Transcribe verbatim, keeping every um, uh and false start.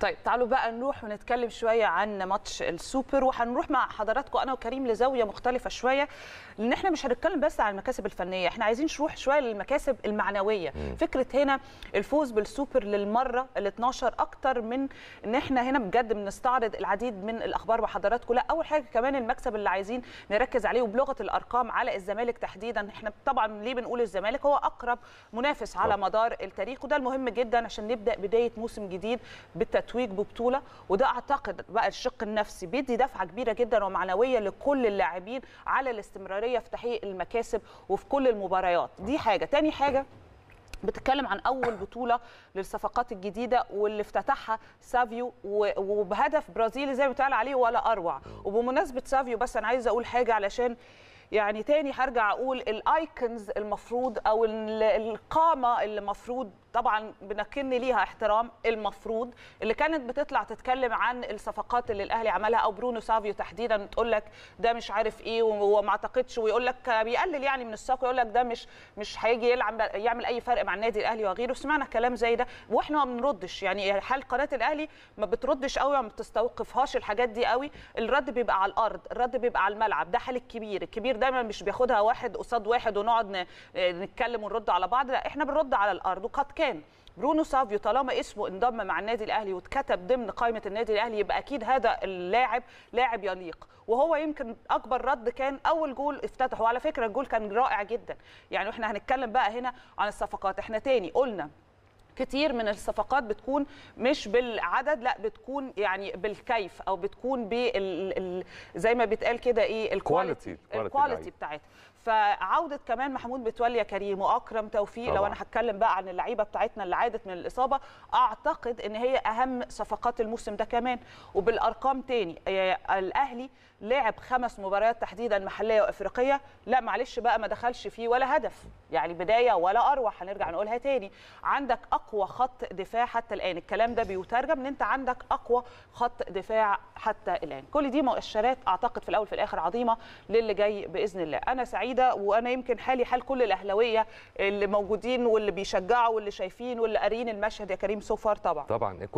طيب تعالوا بقى نروح ونتكلم شويه عن ماتش السوبر، وهنروح مع حضراتكم انا وكريم لزاويه مختلفه شويه، لان احنا مش هنتكلم بس عن المكاسب الفنيه، احنا عايزين نروح شويه للمكاسب المعنويه. م. فكره هنا الفوز بالسوبر للمره الاتناشر اكتر من ان احنا هنا بجد بنستعرض العديد من الاخبار وحضراتكم. لا، اول حاجه كمان المكسب اللي عايزين نركز عليه وبلغه الارقام على الزمالك تحديدا. احنا طبعا ليه بنقول الزمالك هو اقرب منافس على مدار التاريخ، وده المهم جدا عشان نبدا بدايه موسم جديد بالتتويج ببطوله، وده اعتقد بقى الشق النفسي بيدي دفعه كبيره جدا ومعنويه لكل اللاعبين على الاستمراريه في تحقيق المكاسب وفي كل المباريات. دي حاجه. تاني حاجه بتتكلم عن أول بطولة للصفقات الجديدة واللي افتتحها سافيو وبهدف برازيلي زي ما بيتقال عليه ولا أروع. وبمناسبة سافيو بس أنا عايزة أقول حاجة، علشان يعني تاني هرجع أقول الأيكونز المفروض أو القامة اللي المفروض طبعا بنكن ليها احترام، المفروض اللي كانت بتطلع تتكلم عن الصفقات اللي الاهلي عملها او برونو سافيو تحديدا، تقول لك ده مش عارف ايه وما اعتقدش، ويقول لك بيقلل يعني من الساق، يقول لك ده مش مش هيجي يلعب يعمل اي فرق مع النادي الاهلي وغيره. سمعنا كلام زي ده واحنا ما بنردش، يعني حال قناه الاهلي ما بتردش قوي وما بتستوقفهاش الحاجات دي قوي، الرد بيبقى على الارض، الرد بيبقى على الملعب. ده حال الكبير، الكبير دايما مش بياخدها واحد قصاد واحد ونقعد نتكلم ونرد على بعض، لا احنا بنرد على الارض. وقد كان برونو سافيو طالما اسمه انضم مع النادي الاهلي واتكتب ضمن قائمه النادي الاهلي، يبقى اكيد هذا اللاعب لاعب يليق. وهو يمكن اكبر رد كان اول جول افتتحه، وعلى فكره الجول كان رائع جدا. يعني احنا هنتكلم بقى هنا عن الصفقات، احنا تاني قلنا كتير من الصفقات بتكون مش بالعدد، لا بتكون يعني بالكيف، او بتكون بال زي ما بيتقال كده ايه الكواليتي الكواليتي بتاعتها. فعوده كمان محمود متولي يا كريم واكرم توفيق، لو انا هتكلم بقى عن اللعيبه بتاعتنا اللي عادت من الاصابه، اعتقد ان هي اهم صفقات الموسم ده كمان. وبالارقام تاني الاهلي لعب خمس مباريات تحديدا محليه وافريقيه، لا معلش بقى ما دخلش فيه ولا هدف، يعني بدايه ولا اروع، هنرجع نقولها تاني. عندك اقوى خط دفاع حتى الان، الكلام ده بيترجم ان انت عندك اقوى خط دفاع حتى الان. كل دي مؤشرات اعتقد في الاول في الاخر عظيمه للي جاي باذن الله. انا سعيد، وانا يمكن حالي حال كل الاهلاويه اللي موجودين واللي بيشجعوا واللي شايفين واللي قارين المشهد يا كريم سوفر. طبعا طبعا